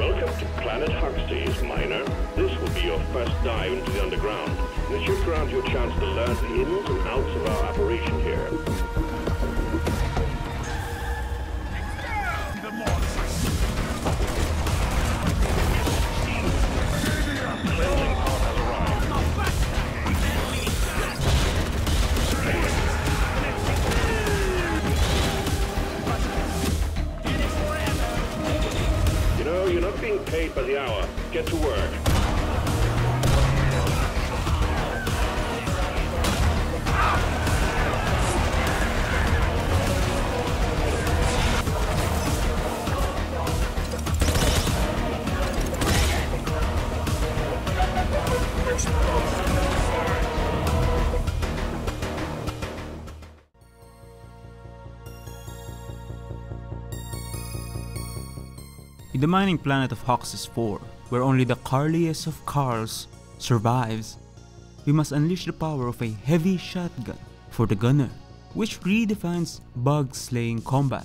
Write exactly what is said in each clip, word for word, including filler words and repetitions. Welcome to Planet Hoxxes, Miner. This will be your first dive into the underground. This should grant you a chance to learn the ins and outs of our operation here. Paid by the hour. Get to work. In the mining planet of Hoxxes four, where only the Karliest of Karls survives, we must unleash the power of a heavy shotgun for the Gunner, which redefines bug-slaying combat.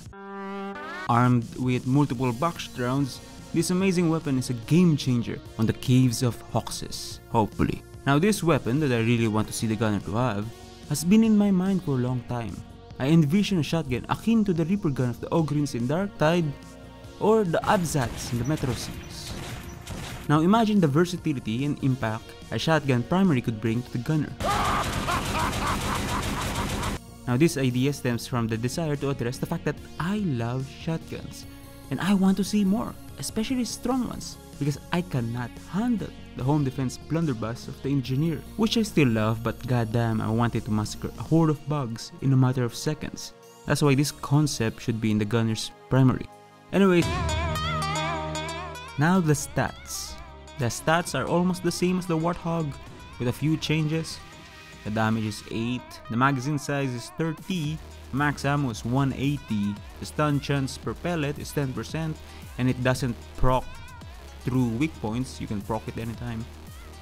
Armed with multiple buckshot rounds, this amazing weapon is a game-changer on the caves of Hoxxes, hopefully. Now this weapon that I really want to see the Gunner to have has been in my mind for a long time. I envision a shotgun akin to the Reaper Gun of the Ogres in Darktide, or the abzats in the Metro series. Now imagine the versatility and impact a shotgun primary could bring to the Gunner. Now this idea stems from the desire to address the fact that I love shotguns and I want to see more, especially strong ones, because I cannot handle the home defense blunderbuss of the engineer, which I still love, but goddamn I wanted to massacre a horde of bugs in a matter of seconds. That's why this concept should be in the Gunner's primary. Anyways, now the stats. The stats are almost the same as the Warthog, with a few changes. The damage is eight, the magazine size is thirty, max ammo is one eighty, the stun chance per pellet is ten percent, and it doesn't proc through weak points. You can proc it anytime,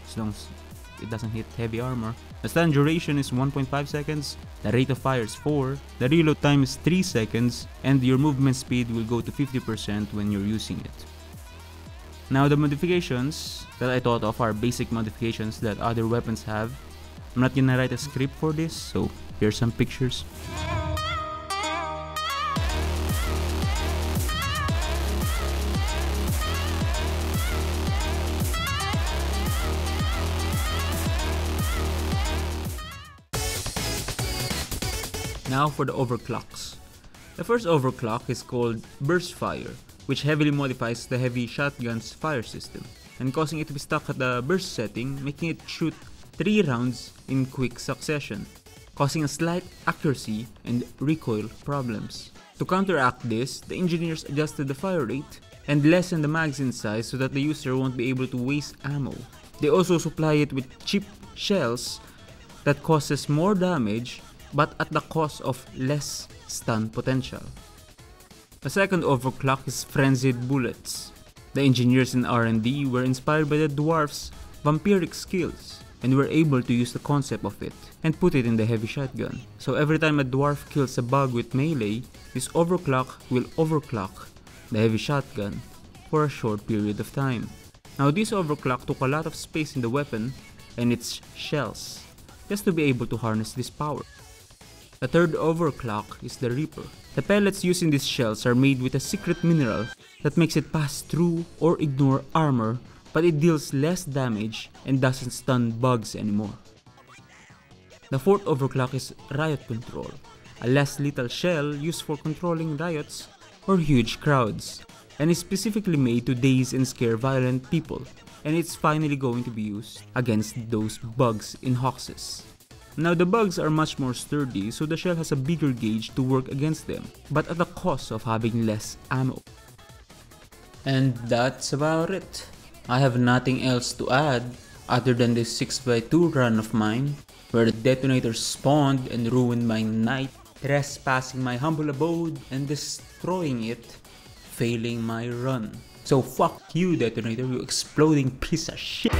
as long as it doesn't hit heavy armor. The stun duration is one point five seconds, the rate of fire is four, the reload time is three seconds, and your movement speed will go to fifty percent when you're using it. Now the modifications that I thought of are basic modifications that other weapons have. I'm not gonna write a script for this, so here's some pictures. Now for the overclocks. The first overclock is called Burst Fire, which heavily modifies the heavy shotgun's fire system and causing it to be stuck at the burst setting, making it shoot three rounds in quick succession, causing a slight accuracy and recoil problems. To counteract this, the engineers adjusted the fire rate and lessened the magazine size so that the user won't be able to waste ammo. They also supply it with cheap shells that causes more damage but at the cost of less stun potential. The second overclock is Frenzied Bullets. The engineers in R and D were inspired by the dwarf's vampiric skills and were able to use the concept of it and put it in the heavy shotgun. So every time a dwarf kills a bug with melee, this overclock will overclock the heavy shotgun for a short period of time. Now this overclock took a lot of space in the weapon and its shells just to be able to harness this power. The third overclock is the Reaper. The pellets used in these shells are made with a secret mineral that makes it pass through or ignore armor, but it deals less damage and doesn't stun bugs anymore. The fourth overclock is Riot Control, a less lethal shell used for controlling riots or huge crowds, and is specifically made to daze and scare violent people, and it's finally going to be used against those bugs in Hoxxes. Now the bugs are much more sturdy, so the shell has a bigger gauge to work against them, but at the cost of having less ammo. And that's about it. I have nothing else to add other than this six by two run of mine, where the detonators spawned and ruined my night, trespassing my humble abode and destroying it, failing my run. So fuck you, detonator, you exploding piece of shit!